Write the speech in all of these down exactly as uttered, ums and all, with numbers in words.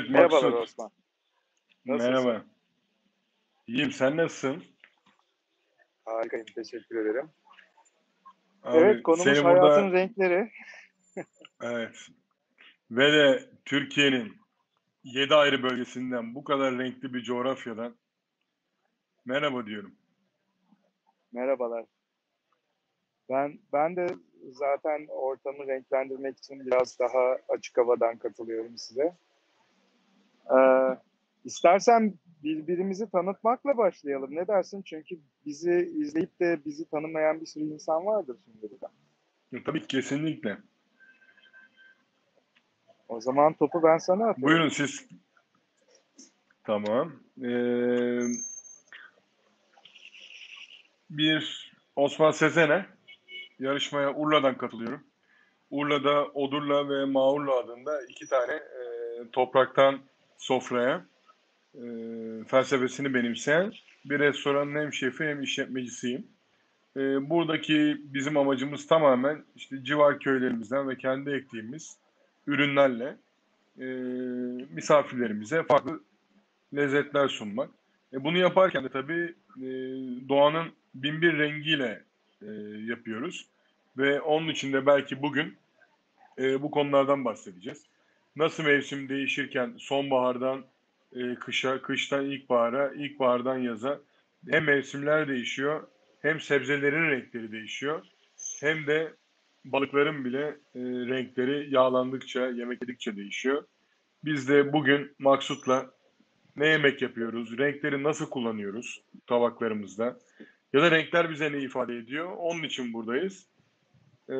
Evet Maksut. Merhabalar Osman. Nasılsın? Merhaba. İyiyim, sen nasılsın? Harikayım, teşekkür ederim. Abi, evet, konumuz hayatın burada... renkleri. Evet. Ve de Türkiye'nin yedi ayrı bölgesinden, bu kadar renkli bir coğrafyadan merhaba diyorum. Merhabalar. Ben ben de zaten ortamı renklendirmek için biraz daha açık havadan katılıyorum size. Ee, istersen birbirimizi tanıtmakla başlayalım. Ne dersin? Çünkü bizi izleyip de bizi tanımayan bir sürü insan vardır şimdi burada. Tabii ki, kesinlikle. O zaman topu ben sana atıyorum. Buyurun siz. Tamam. Ee, bir Osman Sezener. Yarışmaya Urla'dan katılıyorum. Urla'da Odurla ve Maurla adında iki tane e, topraktan sofraya e, felsefesini benimseyen bir restoranın hem şefi hem işletmecisiyim. E, buradaki bizim amacımız tamamen işte civar köylerimizden ve kendi ektiğimiz ürünlerle e, misafirlerimize farklı lezzetler sunmak. E, bunu yaparken de tabii e, doğanın binbir rengiyle E, yapıyoruz ve onun için de belki bugün e, bu konulardan bahsedeceğiz. Nasıl mevsim değişirken sonbahardan e, kışa, kıştan ilkbahara, ilkbahardan yaza hem mevsimler değişiyor, hem sebzelerin renkleri değişiyor, hem de balıkların bile e, renkleri yağlandıkça, yemek yedikçe değişiyor. Biz de bugün Maksut'la ne yemek yapıyoruz, renkleri nasıl kullanıyoruz tabaklarımızda, ya da renkler bize ne ifade ediyor? Onun için buradayız. Ee,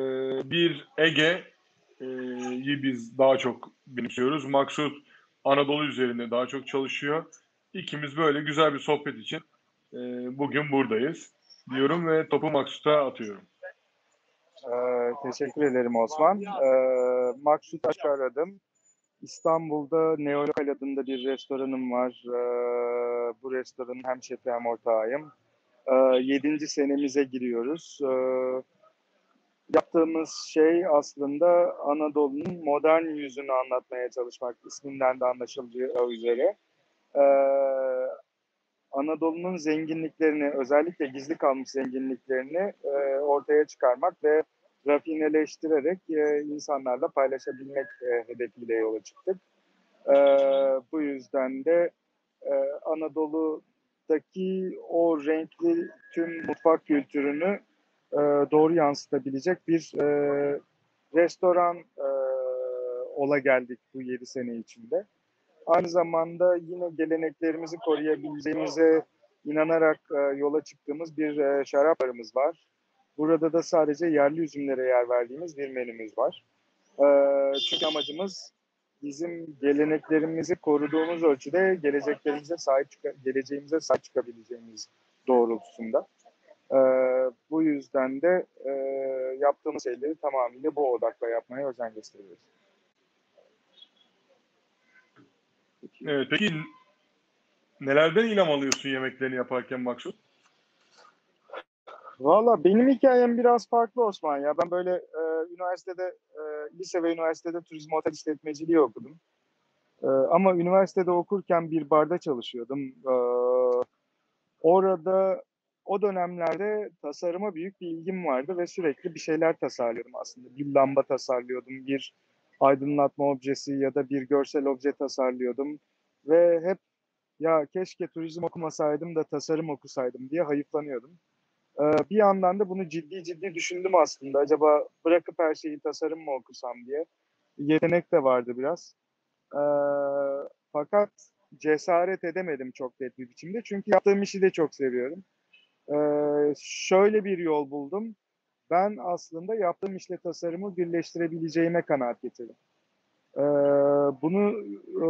bir Ege'yi biz daha çok benimsiyoruz. Maksut Anadolu üzerinde daha çok çalışıyor. İkimiz böyle güzel bir sohbet için e, bugün buradayız diyorum ve topu Maksut'a atıyorum. Ee, teşekkür ederim Osman. Ee, Maksut'u aradım. İstanbul'da Neolokal adında bir restoranım var. Ee, bu restoranın hem şefi hem ortağıyım. Yedinci senemize giriyoruz. Yaptığımız şey aslında Anadolu'nun modern yüzünü anlatmaya çalışmak, isminden de anlaşılacağı üzere. Anadolu'nun zenginliklerini, özellikle gizli kalmış zenginliklerini ortaya çıkarmak ve rafineleştirerek insanlarla paylaşabilmek hedefiyle yola çıktık. Bu yüzden de Anadolu o renkli tüm mutfak kültürünü e, doğru yansıtabilecek bir e, restoran e, ola geldik bu yedi sene içinde. Aynı zamanda yine geleneklerimizi koruyabileceğimize inanarak e, yola çıktığımız bir e, şarap barımız var. Burada da sadece yerli üzümlere yer verdiğimiz bir menümüz var. E, çünkü amacımız bizim geleneklerimizi koruduğumuz ölçüde geleceklerimize sahip geleceğimize sahip çıkabileceğimiz doğrultusunda. Ee, bu yüzden de e, yaptığımız şeyleri tamamıyla bu odakla yapmaya özen gösteriyoruz. Evet, peki nelerden ilham alıyorsun yemeklerini yaparken Maksut? Valla benim hikayem biraz farklı Osman ya. Ben böyle e, üniversitede, e, lise ve üniversitede turizm otel işletmeciliği okudum. E, ama üniversitede okurken bir barda çalışıyordum. E, orada o dönemlerde tasarıma büyük bir ilgim vardı ve sürekli bir şeyler tasarlıyordum aslında. Bir lamba tasarlıyordum, bir aydınlatma objesi ya da bir görsel obje tasarlıyordum. Ve hep ya keşke turizm okumasaydım da tasarım okusaydım diye hayıflanıyordum. Bir yandan da bunu ciddi ciddi düşündüm aslında. Acaba bırakıp her şeyi tasarım mı okusam diye. Yetenek de vardı biraz. E, fakat cesaret edemedim çok net bir biçimde. Çünkü yaptığım işi de çok seviyorum. E, şöyle bir yol buldum. Ben aslında yaptığım işle tasarımı birleştirebileceğime kanaat getirdim. E, bunu e,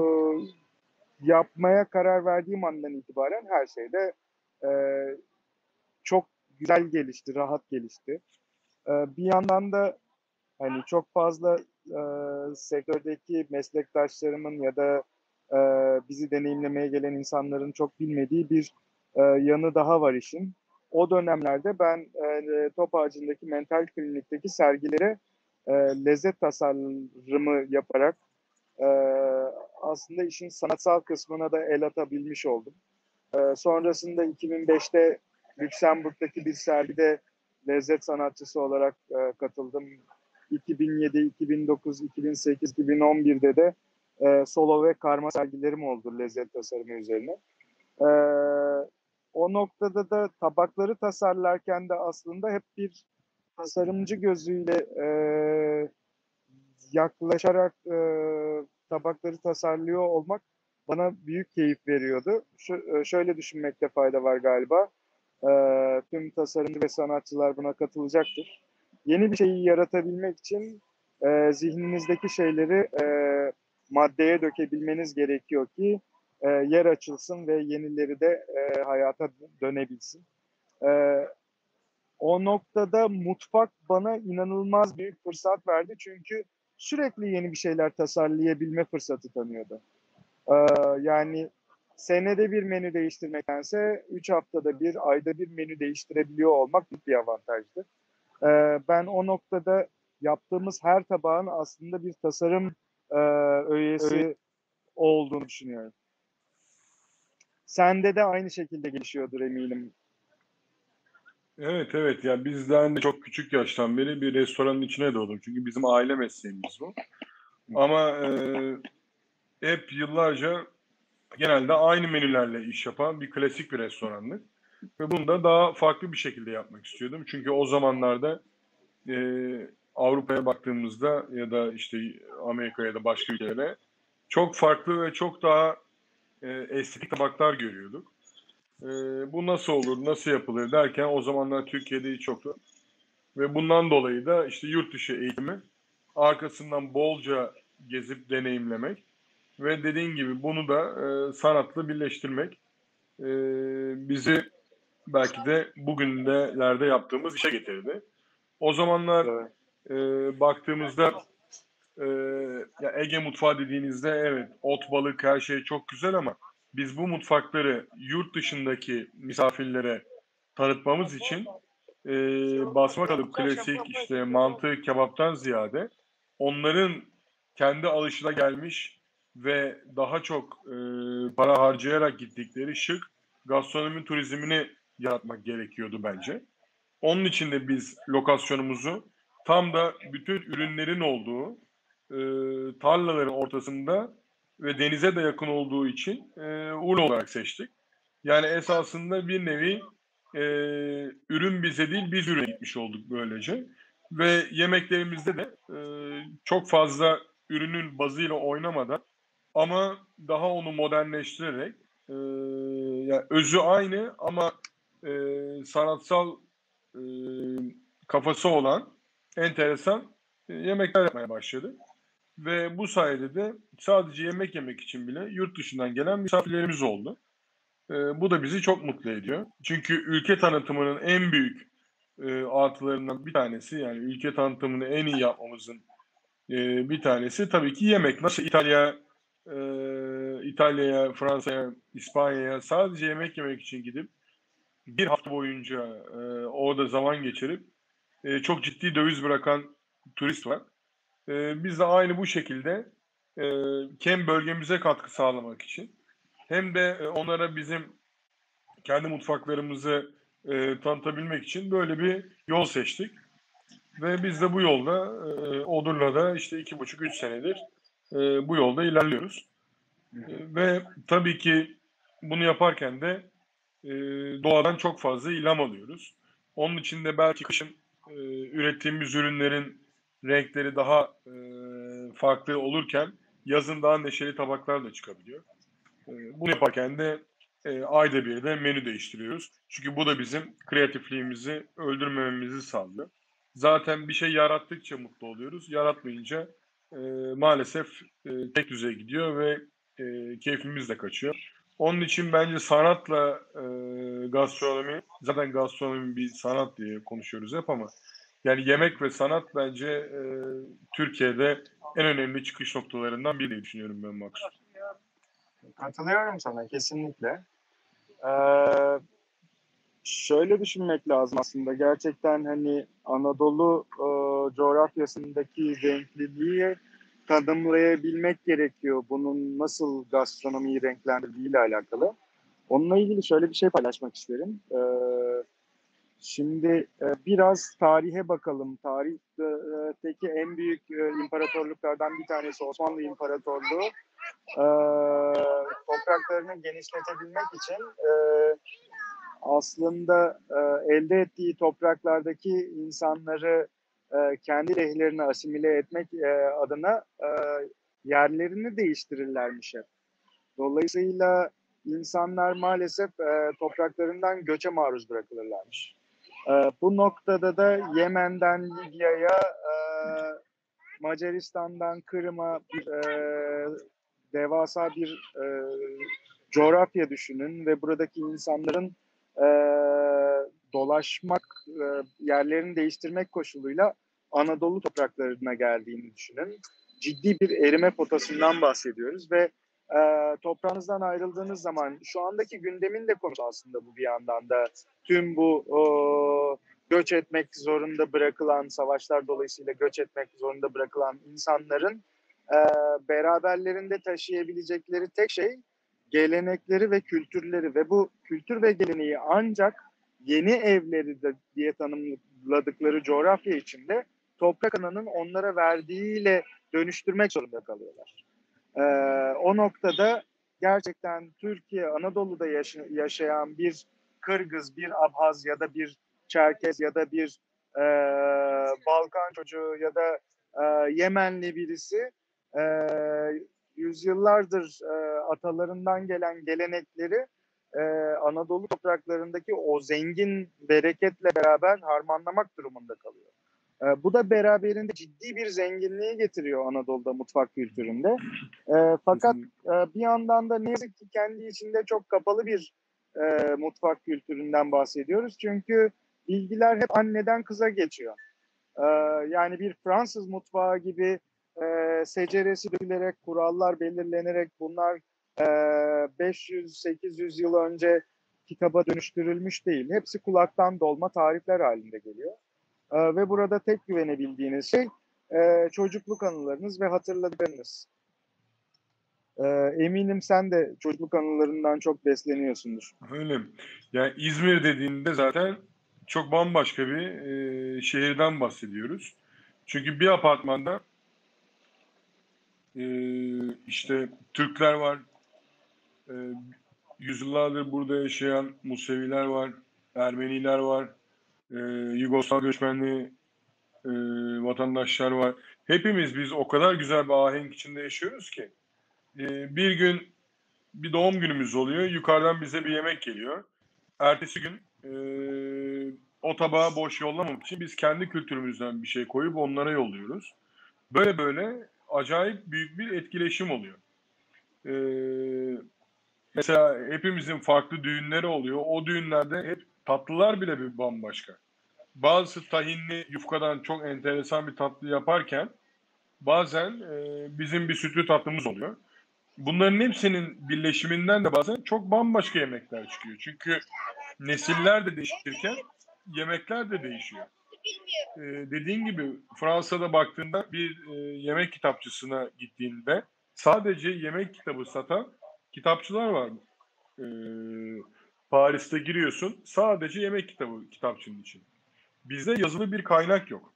yapmaya karar verdiğim andan itibaren her şeyde e, çok güzel gelişti, rahat gelişti. Ee, bir yandan da hani çok fazla e, sektördeki meslektaşlarımın ya da e, bizi deneyimlemeye gelen insanların çok bilmediği bir e, yanı daha var işin. O dönemlerde ben e, Top Ağacı'ndaki Mental Klinik'teki sergilere e, lezzet tasarımı yaparak e, aslında işin sanatsal kısmına da el atabilmiş oldum. Ee, sonrasında iki bin beşte Lüksemburg'daki bir sergide lezzet sanatçısı olarak e, katıldım. iki bin yedi, iki bin dokuz, iki bin sekiz, iki bin on birde de e, solo ve karma sergilerim oldu lezzet tasarımı üzerine. E, o noktada da tabakları tasarlarken de aslında hep bir tasarımcı gözüyle e, yaklaşarak e, tabakları tasarlıyor olmak bana büyük keyif veriyordu. Şu, şöyle düşünmekte fayda var galiba. E, tüm tasarımcı ve sanatçılar buna katılacaktır. Yeni bir şeyi yaratabilmek için e, zihninizdeki şeyleri e, maddeye dökebilmeniz gerekiyor ki e, yer açılsın ve yenileri de e, hayata dönebilsin. E, o noktada mutfak bana inanılmaz büyük fırsat verdi. Çünkü sürekli yeni bir şeyler tasarlayabilme fırsatı tanıyordu. E, yani senede bir menü değiştirmektense üç haftada bir, ayda bir menü değiştirebiliyor olmak büyük bir avantajdı. Ben o noktada yaptığımız her tabağın aslında bir tasarım e, öğesi Öğ- olduğunu düşünüyorum. Sende de aynı şekilde gelişiyordur eminim. Evet evet ya yani bizden de çok küçük yaştan beri bir restoranın içine doğdum. Çünkü bizim aile mesleğimiz bu. Ama e, hep yıllarca genelde aynı menülerle iş yapan bir klasik bir restoranlık. Ve bunu da daha farklı bir şekilde yapmak istiyordum. Çünkü o zamanlarda e, Avrupa'ya baktığımızda ya da işte Amerika'ya da başka ülkelere çok farklı ve çok daha e, estetik tabaklar görüyorduk. E, bu nasıl olur, nasıl yapılır derken o zamanlar Türkiye'de hiç yoktu. Ve bundan dolayı da işte yurt dışı eğitimi arkasından bolca gezip deneyimlemek ve dediğin gibi bunu da e, sanatla birleştirmek e, bizi belki de bugünlerde yaptığımız işe getirdi. O zamanlar evet. e, baktığımızda e, ya Ege mutfağı dediğinizde evet ot, balık her şey çok güzel ama biz bu mutfakları yurt dışındaki misafirlere tanıtmamız için e, basma kalıp klasik işte mantı, kebaptan ziyade onların kendi alışılagelmiş ve daha çok e, para harcayarak gittikleri şık gastronomi turizmini yaratmak gerekiyordu bence. Onun için de biz lokasyonumuzu tam da bütün ürünlerin olduğu e, tarlaların ortasında ve denize de yakın olduğu için e, Urla olarak seçtik. Yani esasında bir nevi e, ürün bize değil biz ürüne gitmiş olduk böylece. Ve yemeklerimizde de e, çok fazla ürünün bazıyla oynamadan ama daha onu modernleştirerek e, yani özü aynı ama E, sanatsal e, kafası olan enteresan e, yemekler yapmaya başladı. Ve bu sayede de sadece yemek yemek için bile yurt dışından gelen misafirlerimiz oldu. E, bu da bizi çok mutlu ediyor. Çünkü ülke tanıtımının en büyük e, artılarından bir tanesi, yani ülke tanıtımını en iyi yapmamızın e, bir tanesi tabii ki yemek. Nasıl İtalya, e, İtalya'ya, Fransa'ya, İspanya'ya sadece yemek yemek için gidip bir hafta boyunca e, orada zaman geçirip e, çok ciddi döviz bırakan turist var. E, biz de aynı bu şekilde e, hem bölgemize katkı sağlamak için hem de e, onlara bizim kendi mutfaklarımızı e, tanıtabilmek için böyle bir yol seçtik. Ve biz de bu yolda e, Odurla'da işte iki buçuk üç senedir e, bu yolda ilerliyoruz. E, ve tabii ki bunu yaparken de Ee, doğadan çok fazla ilham alıyoruz. Onun için de belki kışın e, ürettiğimiz ürünlerin renkleri daha e, farklı olurken yazın daha neşeli tabaklar da çıkabiliyor. E, bunu yaparken de e, ayda bir de menü değiştiriyoruz. Çünkü bu da bizim kreatifliğimizi öldürmememizi sağlıyor. Zaten bir şey yarattıkça mutlu oluyoruz. Yaratmayınca e, maalesef e, tek düzeye gidiyor ve e, keyfimiz de kaçıyor. Onun için bence sanatla e, gastronomi, zaten gastronomi bir sanat diye konuşuyoruz hep ama yani yemek ve sanat bence e, Türkiye'de en önemli çıkış noktalarından biri diye düşünüyorum ben Maksut. Katılıyorum sana kesinlikle. Ee, şöyle düşünmek lazım aslında, gerçekten hani Anadolu e, coğrafyasındaki renkliliği tadımlayabilmek gerekiyor. Bunun nasıl gastronomiyi renklendirdiğiyle alakalı. Onunla ilgili şöyle bir şey paylaşmak isterim. Ee, şimdi e, biraz tarihe bakalım. Tarihteki en büyük e, imparatorluklardan bir tanesi Osmanlı İmparatorluğu. E, topraklarını genişletebilmek için e, aslında e, elde ettiği topraklardaki insanları e, kendi lehlerine asimile etmek e, adına e, yerlerini değiştirirlermiş hep. Dolayısıyla İnsanlar maalesef e, topraklarından göçe maruz bırakılırlarmış. E, bu noktada da Yemen'den Libya'ya, e, Macaristan'dan Kırım'a e, devasa bir e, coğrafya düşünün ve buradaki insanların e, dolaşmak, e, yerlerini değiştirmek koşuluyla Anadolu topraklarına geldiğini düşünün. Ciddi bir erime potasından bahsediyoruz ve Ee, toprağınızdan ayrıldığınız zaman şu andaki gündemin de konusu aslında bu bir yandan da tüm bu o, göç etmek zorunda bırakılan savaşlar dolayısıyla göç etmek zorunda bırakılan insanların e, beraberlerinde taşıyabilecekleri tek şey gelenekleri ve kültürleri ve bu kültür ve geleneği ancak yeni evleri de, diye tanımladıkları coğrafya içinde toprak ananın onlara verdiğiyle dönüştürmek zorunda kalıyorlar. Ee, o noktada gerçekten Türkiye, Anadolu'da yaşa- yaşayan bir Kırgız, bir Abhaz ya da bir Çerkez ya da bir e, Balkan çocuğu ya da e, Yemenli birisi e, yüzyıllardır e, atalarından gelen gelenekleri e, Anadolu topraklarındaki o zengin bereketle beraber harmanlamak durumunda kalıyor. Bu da beraberinde ciddi bir zenginliği getiriyor Anadolu'da mutfak kültüründe. E, fakat e, bir yandan da ne yazık ki kendi içinde çok kapalı bir e, mutfak kültüründen bahsediyoruz. Çünkü bilgiler hep anneden kıza geçiyor. E, yani bir Fransız mutfağı gibi e, seceresi dökülerek, kurallar belirlenerek bunlar e, beş yüz sekiz yüz yıl önce kitaba dönüştürülmüş değil. Hepsi kulaktan dolma tarifler halinde geliyor. Ve burada tek güvenebildiğiniz şey çocukluk anılarınız ve hatırladıklarınız. Eminim sen de çocukluk anılarından çok besleniyorsundur. Öyle. Yani İzmir dediğinde zaten çok bambaşka bir şehirden bahsediyoruz. Çünkü bir apartmanda işte Türkler var, yüzyıllardır burada yaşayan Museviler var, Ermeniler var. Ee, Yugoslav göçmenli e, vatandaşlar var. Hepimiz biz o kadar güzel bir ahenk içinde yaşıyoruz ki e, bir gün bir doğum günümüz oluyor. Yukarıdan bize bir yemek geliyor. Ertesi gün e, o tabağı boş yollamamak için biz kendi kültürümüzden bir şey koyup onlara yolluyoruz. Böyle böyle acayip büyük bir etkileşim oluyor. E, mesela hepimizin farklı düğünleri oluyor. O düğünlerde hep tatlılar bile bir bambaşka. Bazısı tahinli yufkadan çok enteresan bir tatlı yaparken bazen e, bizim bir sütlü tatlımız oluyor. Bunların hepsinin birleşiminden de bazen çok bambaşka yemekler çıkıyor. Çünkü nesiller de değişirken yemekler de değişiyor. E, dediğin gibi Fransa'da baktığında bir e, yemek kitapçısına gittiğinde sadece yemek kitabı satan kitapçılar var. Evet. Paris'te giriyorsun, sadece yemek kitabı kitapçının için. Bizde yazılı bir kaynak yok.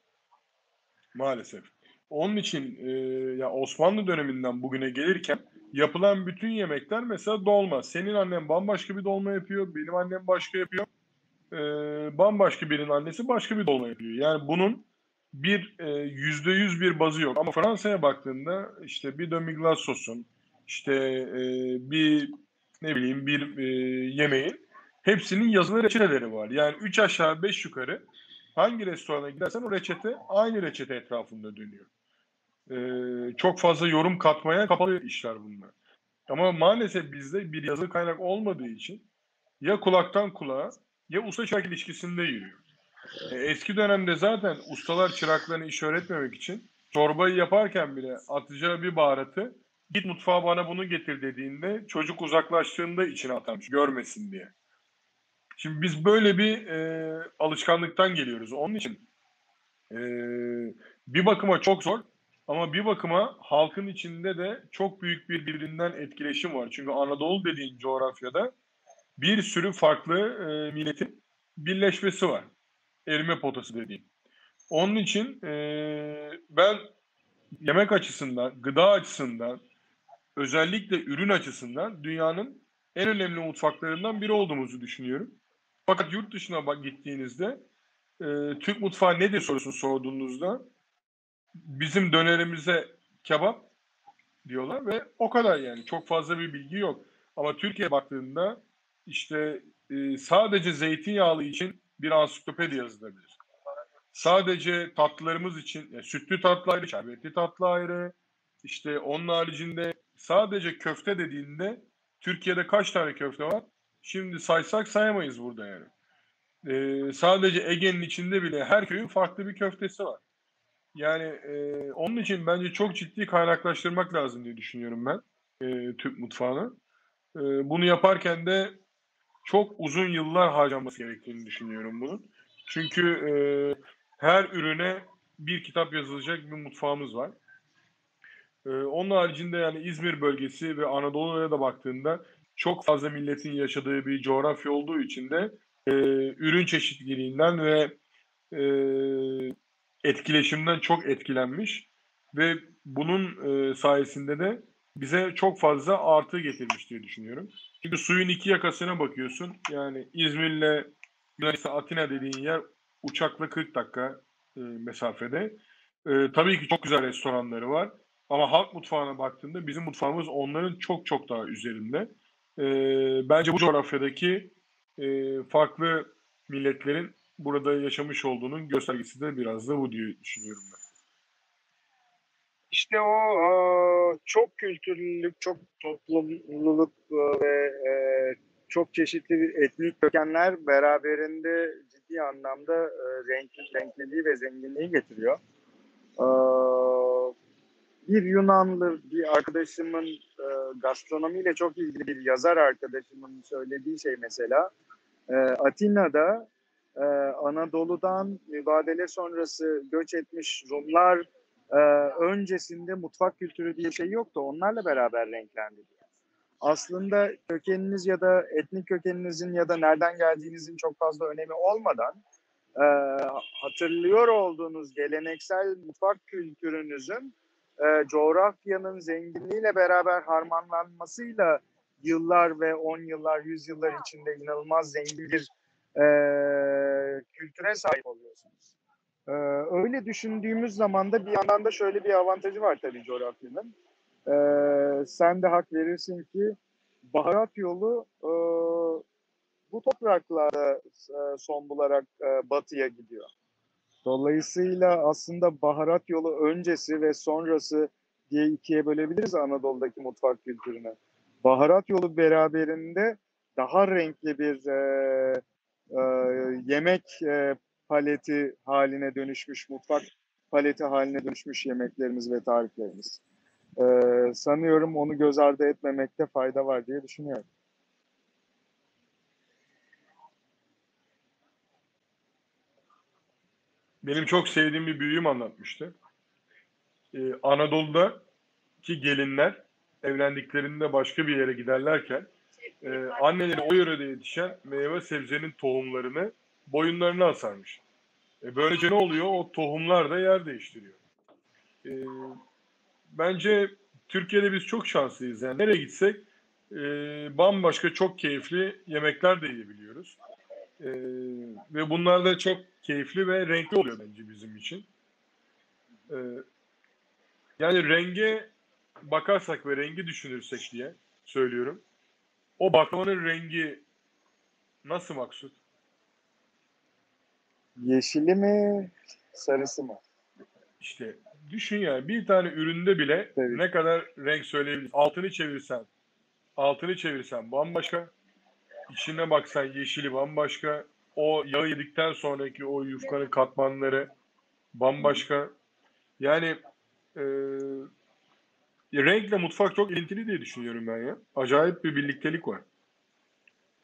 Maalesef. Onun için e, ya Osmanlı döneminden bugüne gelirken yapılan bütün yemekler mesela dolma. Senin annen bambaşka bir dolma yapıyor, benim annem başka yapıyor. E, bambaşka birinin annesi başka bir dolma yapıyor. Yani bunun bir e, yüzde yüz bir bazı yok. Ama Fransa'ya baktığında işte bir demi-glace sosun, işte e, bir ne bileyim bir e, yemeğin hepsinin yazılı reçeteleri var. Yani üç aşağı beş yukarı hangi restorana gidersen o reçete aynı reçete etrafında dönüyor. Ee, çok fazla yorum katmaya kapalı işler bunlar. Ama maalesef bizde bir yazılı kaynak olmadığı için ya kulaktan kulağa ya usta çırak ilişkisinde yürüyor. Ee, eski dönemde zaten ustalar çıraklarını iş öğretmemek için çorbayı yaparken bile atacağı bir baharatı git mutfağa bana bunu getir dediğinde çocuk uzaklaştığında içine atarmış görmesin diye. Şimdi biz böyle bir e, alışkanlıktan geliyoruz. Onun için e, bir bakıma çok zor Ama bir bakıma halkın içinde de çok büyük bir birbirinden etkileşim var. Çünkü Anadolu dediğin coğrafyada bir sürü farklı e, milletin birleşmesi var. Erime potası dediğim. Onun için e, ben yemek açısından, gıda açısından, özellikle ürün açısından dünyanın en önemli mutfaklarından biri olduğumuzu düşünüyorum. Fakat yurt dışına gittiğinizde e, Türk mutfağı nedir sorusunu sorduğunuzda bizim dönerimize kebap diyorlar ve o kadar, yani çok fazla bir bilgi yok. Ama Türkiye'ye baktığında işte e, sadece zeytinyağlı için bir ansiklopedi yazılabilir. Sadece tatlılarımız için, yani sütlü tatlı ayrı, şerbetli tatlı ayrı. İşte onun haricinde sadece köfte dediğinde Türkiye'de kaç tane köfte var? Şimdi saysak sayamayız burada yani. E, sadece Ege'nin içinde bile her köyün farklı bir köftesi var. Yani e, onun için bence çok ciddi kaynaklaştırmak lazım diye düşünüyorum ben e, Türk mutfağını. E, bunu yaparken de çok uzun yıllar harcanması gerektiğini düşünüyorum bunun. Çünkü e, her ürüne bir kitap yazılacak bir mutfağımız var. E, onun haricinde yani İzmir bölgesi ve Anadolu'ya da baktığında çok fazla milletin yaşadığı bir coğrafya olduğu için de e, ürün çeşitliliğinden ve e, etkileşimden çok etkilenmiş ve bunun e, sayesinde de bize çok fazla artı getirmiş diye düşünüyorum. Çünkü suyun iki yakasına bakıyorsun. Yani İzmir'le Yunanistan, Atina dediğin yer uçakla kırk dakika e, mesafede. E, tabii ki çok güzel restoranları var. Ama halk mutfağına baktığında bizim mutfağımız onların çok çok daha üzerinde. E, bence bu coğrafyadaki e, farklı milletlerin burada yaşamış olduğunun göstergesi de biraz da bu diye düşünüyorum ben. İşte o çok kültürlülük, çok toplumluluk ve çok çeşitli etnik kökenler beraberinde ciddi anlamda renkliliği ve zenginliği getiriyor. Bir Yunanlı bir arkadaşımın, gastronomiyle çok ilgili bir yazar arkadaşımın söylediği şey mesela, Atina'da Ee, Anadolu'dan mübadele sonrası göç etmiş Rumlar e, öncesinde mutfak kültürü diye şey yoktu. Onlarla beraber renklendi. Aslında kökeniniz ya da etnik kökeninizin ya da nereden geldiğinizin çok fazla önemi olmadan e, hatırlıyor olduğunuz geleneksel mutfak kültürünüzün e, coğrafyanın zenginliğiyle beraber harmanlanmasıyla yıllar ve on yıllar, yüz yıllar içinde inanılmaz zengin bir Ee, kültüre sahip oluyorsunuz. Ee, öyle düşündüğümüz zaman da bir yandan da şöyle bir avantajı var tabii coğrafyanın. Ee, sen de hak verirsin ki baharat yolu e, bu topraklarda e, son bularak e, batıya gidiyor. Dolayısıyla aslında baharat yolu öncesi ve sonrası diye ikiye bölebiliriz Anadolu'daki mutfak kültürünü. Baharat yolu beraberinde daha renkli bir e, Ee, yemek e, paleti haline dönüşmüş, mutfak paleti haline dönüşmüş yemeklerimiz ve tariflerimiz. Ee, sanıyorum onu göz ardı etmemekte fayda var diye düşünüyorum. Benim çok sevdiğim bir büyüğüm anlatmıştı. Ee, Anadolu'daki gelinler evlendiklerinde başka bir yere giderlerken Ee, anneleri o yörede yetişen meyve sebzenin tohumlarını boyunlarına asarmış. E, böylece ne oluyor? O tohumlar da yer değiştiriyor. E, bence Türkiye'de biz çok şanslıyız. Yani nereye gitsek e, bambaşka çok keyifli yemekler de yiyebiliyoruz. E, ve bunlar da çok keyifli ve renkli oluyor bence bizim için. E, yani renge bakarsak ve rengi düşünürsek diye söylüyorum. O baklavanın rengi nasıl Maksut? Yeşili mi, sarısı mı? İşte düşün yani bir tane üründe bile evet, ne kadar renk söyleyebiliriz. Altını çevirsen, altını çevirsen bambaşka. İçine baksan yeşili bambaşka. O yağı yedikten sonraki o yufkanın katmanları bambaşka. Yani e, renkle mutfak çok ilintili diye düşünüyorum ben ya. Acayip bir birliktelik var.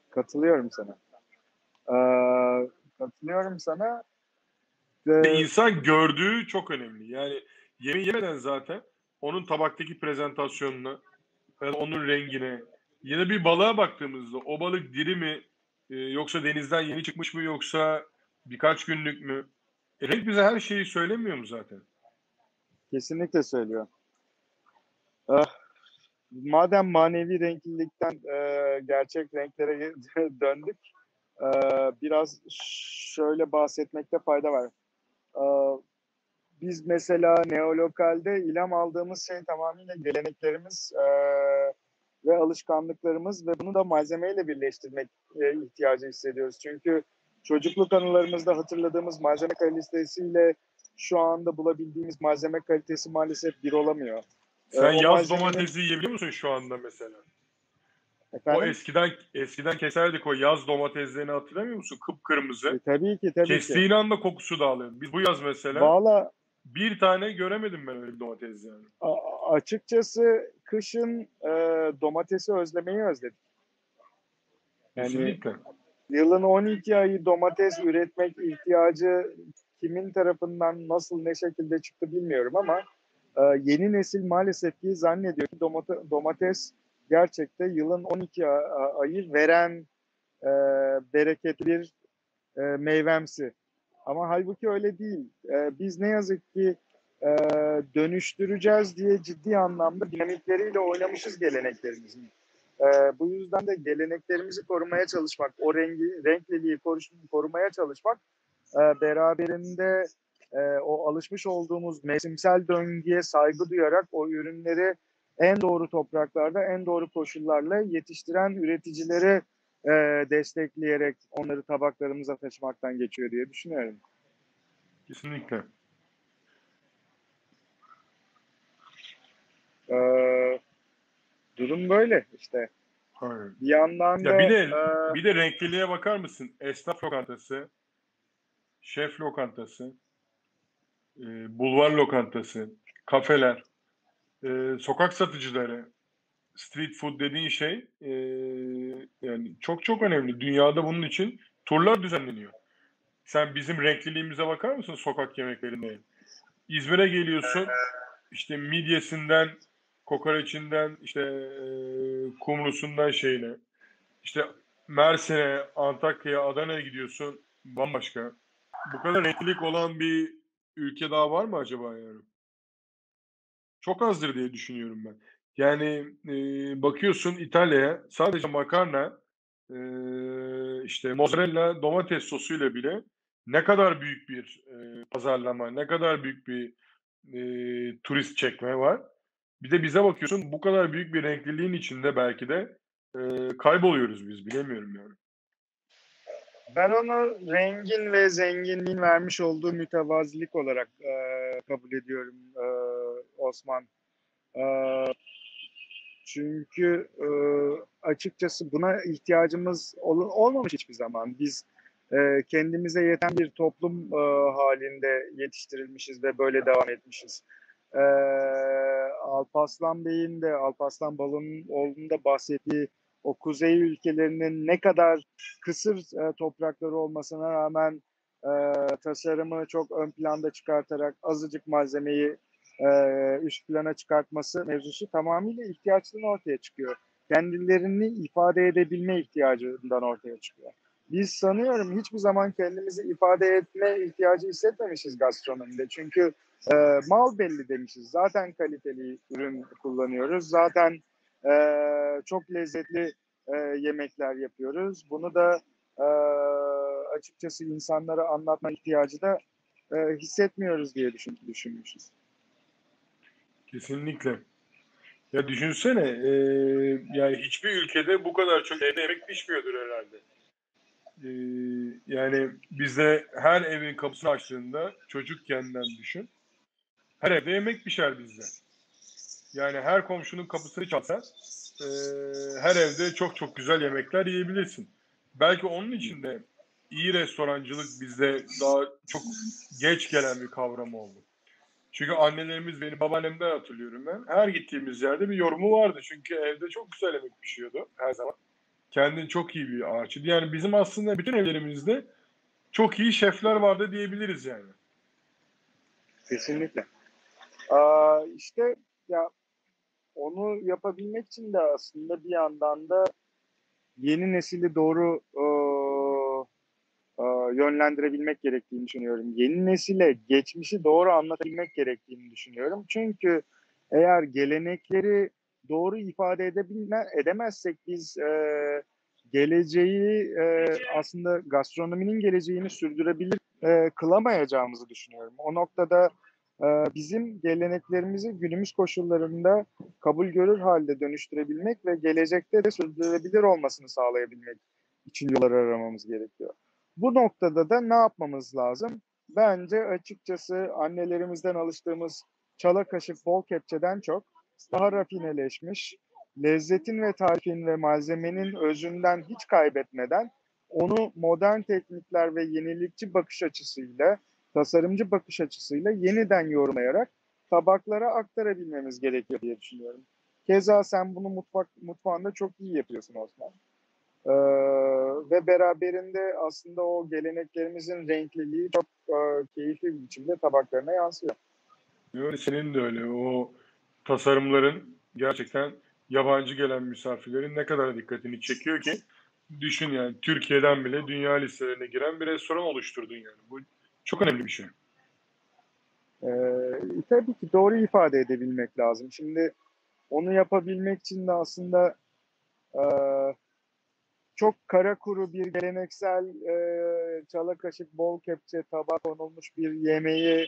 Katılıyorum sana. Ee, katılıyorum sana. Ee... İnsan gördüğü çok önemli. Yani yemeği yemeden zaten onun tabaktaki prezentasyonuna, onun rengine, yine bir balığa baktığımızda o balık diri mi, e, yoksa denizden yeni çıkmış mı, yoksa birkaç günlük mü? E, renk bize her şeyi söylemiyor mu zaten? Kesinlikle söylüyor. Ah, madem manevi renklilikten e, gerçek renklere döndük, e, biraz şöyle bahsetmekte fayda var. E, biz mesela Neolokal'de ilham aldığımız şey tamamıyla geleneklerimiz e, ve alışkanlıklarımız ve bunu da malzemeyle birleştirmek e, ihtiyacı hissediyoruz. Çünkü çocukluk anılarımızda hatırladığımız malzeme kalitesiyle şu anda bulabildiğimiz malzeme kalitesi maalesef bir olamıyor. Sen o yaz malzemenin... domatesi yiyebiliyor musun şu anda mesela? Efendim? O eskiden eskiden keserdik, o yaz domateslerini hatırlamıyor musun? Kıpkırmızı. E, tabii ki tabii Kestiğin ki. anda kokusu dağılıyor. Biz bu yaz mesela Vallahi... bir tane göremedim ben öyle bir domates yani. A- açıkçası kışın e, domatesi özlemeyi özledim. Yani Kesinlikle. Yılın on iki ayı domates üretmek ihtiyacı kimin tarafından nasıl ne şekilde çıktı bilmiyorum ama Ee, yeni nesil maalesef ki zannediyor ki domata, domates gerçekte yılın on iki ayı veren e, bereketli bir e, meyvemsi. Ama halbuki öyle değil. E, biz ne yazık ki e, dönüştüreceğiz diye ciddi anlamda dinamikleriyle oynamışız geleneklerimizi. E, bu yüzden de geleneklerimizi korumaya çalışmak, o rengi, renkliliği korumaya çalışmak e, beraberinde Ee, o alışmış olduğumuz mevsimsel döngüye saygı duyarak o ürünleri en doğru topraklarda, en doğru koşullarla yetiştiren üreticileri e, destekleyerek onları tabaklarımıza taşımaktan geçiyor diye düşünüyorum. Kesinlikle. Ee, durum böyle işte. Hayır. Bir yandan da... Ya bir de, e, bir de renkliliğe bakar mısın? Esnaf lokantası, şef lokantası, bulvar lokantası, kafeler, e, sokak satıcıları, street food dediğin şey e, yani çok çok önemli. Dünyada bunun için turlar düzenleniyor. Sen bizim renkliliğimize bakar mısın sokak yemeklerine? İzmir'e geliyorsun, işte midyesinden, kokoreçinden, işte e, kumrusundan şeyine, işte Mersin'e, Antakya'ya, Adana'ya gidiyorsun, bambaşka. Bu kadar renklilik olan bir ülke daha var mı acaba yani? Çok azdır diye düşünüyorum ben. Yani e, bakıyorsun İtalya'ya sadece makarna, e, işte mozzarella, domates sosuyla bile ne kadar büyük bir e, pazarlama, ne kadar büyük bir e, turist çekme var. Bir de bize bakıyorsun, bu kadar büyük bir renkliliğin içinde belki de e, kayboluyoruz biz, bilemiyorum yani. Ben onu rengin ve zenginliğin vermiş olduğu mütevazilik olarak e, kabul ediyorum e, Osman. E, çünkü e, açıkçası buna ihtiyacımız ol, olmamış hiçbir zaman. Biz e, kendimize yeten bir toplum e, halinde yetiştirilmişiz ve böyle devam etmişiz. E, Alparslan Bey'in de Alparslan Balı'nın olduğunda bahsettiği o kuzey ülkelerinin ne kadar kısır e, toprakları olmasına rağmen e, tasarımı çok ön planda çıkartarak azıcık malzemeyi e, üst plana çıkartması mevzusu tamamıyla ihtiyaçtan ortaya çıkıyor. Kendilerini ifade edebilme ihtiyacından ortaya çıkıyor. Biz sanıyorum hiçbir zaman kendimizi ifade etme ihtiyacı hissetmemişiz gastronomide. Çünkü e, mal belli demişiz. Zaten kaliteli ürün kullanıyoruz. Zaten Ee, çok lezzetli e, yemekler yapıyoruz. Bunu da e, açıkçası insanlara anlatma ihtiyacı da e, hissetmiyoruz diye düşün, düşünmüşüz. Kesinlikle. Ya düşünsene, e, yani hiçbir ülkede bu kadar çok evde yemek pişmiyordur herhalde. E, yani bizde her evin kapısını açtığında çocukken'den düşün, her evde yemek pişer bizde. Yani her komşunun kapısını çalsa e, her evde çok çok güzel yemekler yiyebilirsin. Belki onun için de iyi restorancılık bizde daha çok geç gelen bir kavram oldu. Çünkü annelerimiz, benim babaannemden hatırlıyorum ben. Her gittiğimiz yerde bir yorumu vardı. Çünkü evde çok güzel yemek pişiyordu her zaman. Kendin çok iyi bir aşçıydı. Yani bizim aslında bütün evlerimizde çok iyi şefler vardı diyebiliriz yani. Kesinlikle. Aa, işte ya onu yapabilmek için de aslında bir yandan da yeni nesili doğru e, e, yönlendirebilmek gerektiğini düşünüyorum. Yeni nesile geçmişi doğru anlatabilmek gerektiğini düşünüyorum. Çünkü eğer gelenekleri doğru ifade edebilme, edemezsek biz e, geleceği e, aslında gastronominin geleceğini sürdürebilir e, kılamayacağımızı düşünüyorum. O noktada e, bizim geleneklerimizi günümüz koşullarında kabul görür halde dönüştürebilmek ve gelecekte de sürdürülebilir olmasını sağlayabilmek için yolları aramamız gerekiyor. Bu noktada da ne yapmamız lazım? Bence açıkçası annelerimizden alıştığımız çala kaşık bol kepçeden çok daha rafineleşmiş, lezzetin ve tarifin ve malzemenin özünden hiç kaybetmeden onu modern teknikler ve yenilikçi bakış açısıyla, tasarımcı bakış açısıyla yeniden yorumlayarak tabaklara aktarabilmemiz gerekiyor diye düşünüyorum. Keza sen bunu mutfak, mutfağında çok iyi yapıyorsun Osman. Ee, ve beraberinde aslında o geleneklerimizin renkliliği çok e, keyifli bir biçimde tabaklarına yansıyor. Senin de öyle. O tasarımların gerçekten yabancı gelen misafirlerin ne kadar dikkatini çekiyor ki, düşün yani Türkiye'den bile dünya listelerine giren bir restoran oluşturdun yani. Bu çok önemli bir şey. Ee, tabii ki doğru ifade edebilmek lazım. Şimdi onu yapabilmek için de aslında e, çok kara kuru bir geleneksel e, çala kaşık bol kepçe tabak konulmuş bir yemeği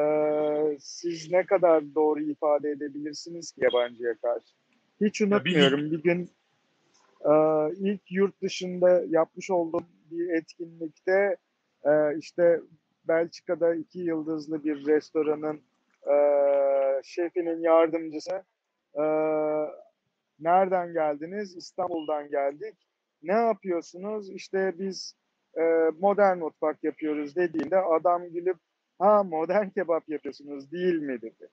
Ee, siz ne kadar doğru ifade edebilirsiniz ki yabancıya karşı? Hiç unutmuyorum. Bir gün e, ilk yurt dışında yapmış olduğum bir etkinlikte e, işte Belçika'da iki yıldızlı bir restoranın e, şefinin yardımcısı e, nereden geldiniz? İstanbul'dan geldik. Ne yapıyorsunuz? İşte biz e, modern mutfak yapıyoruz dediğinde adam gülüp ha modern kebap yapıyorsunuz değil mi dedi.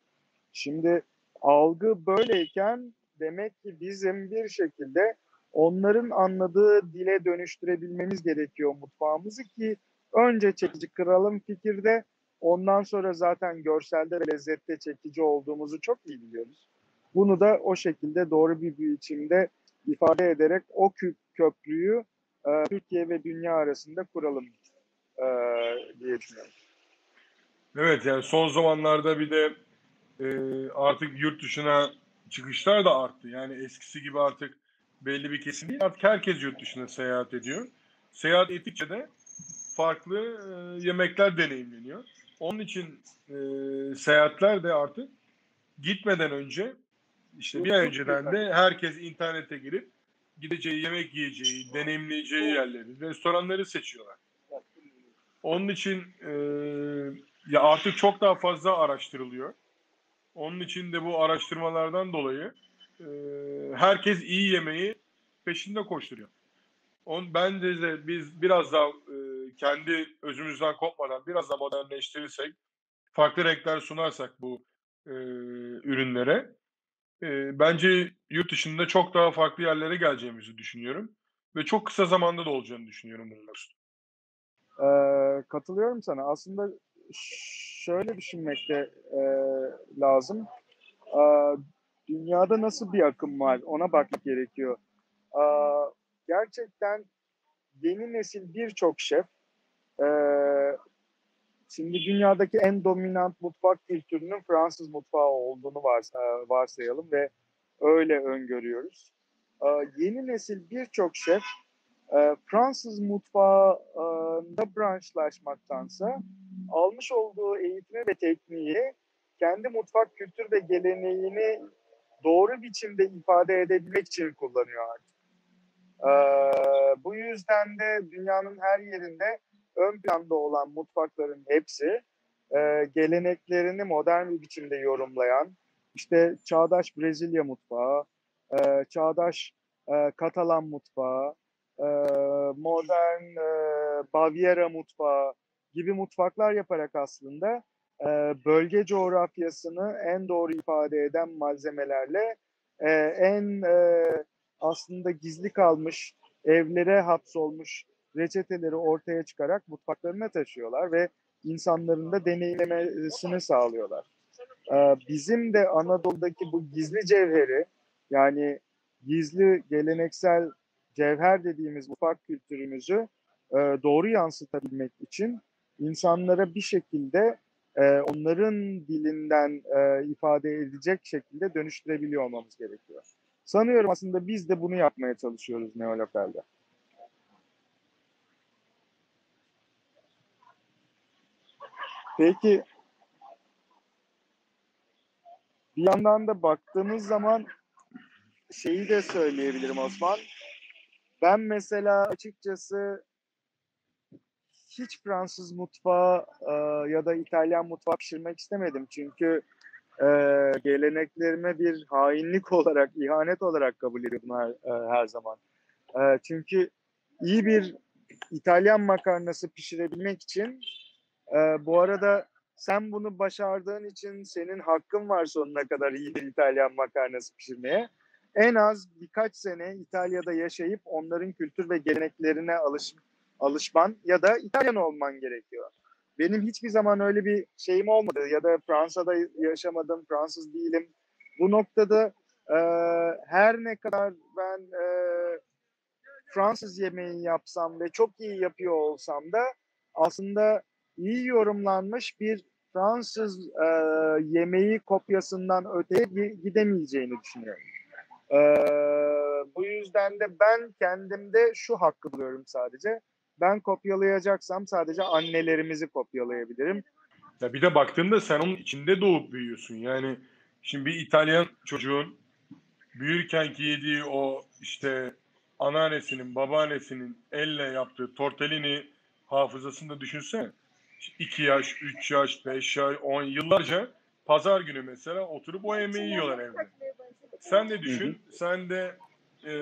Şimdi algı böyleyken demek ki bizim bir şekilde onların anladığı dile dönüştürebilmemiz gerekiyor mutfağımızı ki önce çekici kıralım fikirde, ondan sonra zaten görselde ve lezzette çekici olduğumuzu çok iyi biliyoruz. Bunu da o şekilde doğru bir biçimde ifade ederek o köprüyü e, Türkiye ve dünya arasında kuralım e, diye düşünüyorum. Evet yani son zamanlarda bir de e, artık yurt dışına çıkışlar da arttı. Yani eskisi gibi artık belli bir kesim değil. Artık herkes yurt dışına seyahat ediyor. Seyahat ettikçe de farklı e, yemekler deneyimleniyor. Onun için e, seyahatler de artık gitmeden önce işte bir ay önceden de herkes internete girip gideceği, yemek yiyeceği, deneyimleyeceği yerleri, restoranları seçiyorlar. Onun için e, ya artık çok daha fazla araştırılıyor. Onun için de bu araştırmalardan dolayı e, herkes iyi yemeği peşinde koşturuyor. On, bence de biz biraz daha e, kendi özümüzden kopmadan biraz daha modernleştirirsek, farklı renkler sunarsak bu e, ürünlere, e, bence yurt dışında çok daha farklı yerlere geleceğimizi düşünüyorum. Ve çok kısa zamanda da olacağını düşünüyorum bunun üstüne. Ee, katılıyorum sana. Aslında şöyle düşünmek de e, lazım. E, dünyada nasıl bir akım var? Ona bakmak gerekiyor. E, gerçekten yeni nesil birçok şef e, şimdi dünyadaki en dominant mutfak kültürünün Fransız mutfağı olduğunu varsa, varsayalım ve öyle öngörüyoruz. E, yeni nesil birçok şef e, Fransız mutfağında branşlaşmaktansa almış olduğu eğitimi ve tekniği kendi mutfak kültür ve geleneğini doğru biçimde ifade edebilmek için kullanıyor artık. Ee, bu yüzden de dünyanın her yerinde ön planda olan mutfakların hepsi e, geleneklerini modern bir biçimde yorumlayan, işte çağdaş Brezilya mutfağı, e, çağdaş e, Katalan mutfağı, e, modern e, Bavyera mutfağı gibi mutfaklar yaparak aslında e, bölge coğrafyasını en doğru ifade eden malzemelerle e, en e, aslında gizli kalmış, evlere hapsolmuş reçeteleri ortaya çıkarak mutfaklarına taşıyorlar ve insanların da deneyimlemesini sağlıyorlar. bizim de Anadolu'daki bu gizli cevheri, yani gizli geleneksel cevher dediğimiz mutfak kültürümüzü doğru yansıtabilmek için insanlara bir şekilde onların dilinden ifade edecek şekilde dönüştürebiliyor olmamız gerekiyor. Sanıyorum aslında biz de bunu yapmaya çalışıyoruz Neolokal'da. Peki bir yandan da baktığımız zaman şeyi de söyleyebilirim Osman. Ben mesela açıkçası hiç Fransız mutfağı e, ya da İtalyan mutfağı pişirmek istemedim. Çünkü e, geleneklerime bir hainlik olarak, ihanet olarak kabul ediyordum her, e, her zaman. E, çünkü iyi bir İtalyan makarnası pişirebilmek için e, bu arada sen bunu başardığın için senin hakkın var sonuna kadar iyi bir İtalyan makarnası pişirmeye. En az birkaç sene İtalya'da yaşayıp onların kültür ve geleneklerine alış, alışman ya da İtalyan olman gerekiyor. Benim hiçbir zaman öyle bir şeyim olmadı ya da Fransa'da yaşamadım, Fransız değilim. Bu noktada e, her ne kadar ben e, Fransız yemeği yapsam ve çok iyi yapıyor olsam da aslında iyi yorumlanmış bir Fransız e, yemeği kopyasından öteye gidemeyeceğini düşünüyorum. Ee, bu yüzden de ben kendimde şu hakkı buluyorum sadece. Ben kopyalayacaksam sadece annelerimizi kopyalayabilirim. Ya bir de baktığında sen onun içinde doğup büyüyorsun. Yani şimdi bir İtalyan çocuğun büyürken ki yediği o işte anneannesinin, babaannesinin elle yaptığı tortellini hafızasında düşünsene. iki yaş, üç yaş, beş yaş, on yıllarca pazar günü mesela oturup o yemeği yiyorlar evde. Sen de düşün, hı hı. Sen de e,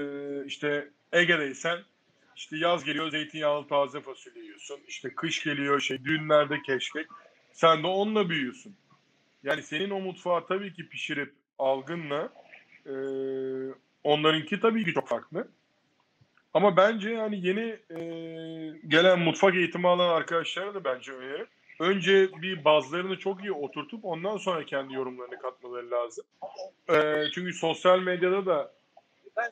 işte Ege'deysen işte yaz geliyor zeytinyağlı taze fasulye yiyorsun. İşte kış geliyor şey düğünlerde keşkek. Sen de onunla büyüyorsun. Yani senin o mutfağı tabii ki pişirip algınla e, onlarınki tabii ki çok farklı. Ama bence yani yeni e, gelen mutfak eğitimi alan arkadaşlara da bence öneririm. Önce bir bazılarını çok iyi oturtup ondan sonra kendi yorumlarını katmaları lazım. Ee, çünkü sosyal medyada da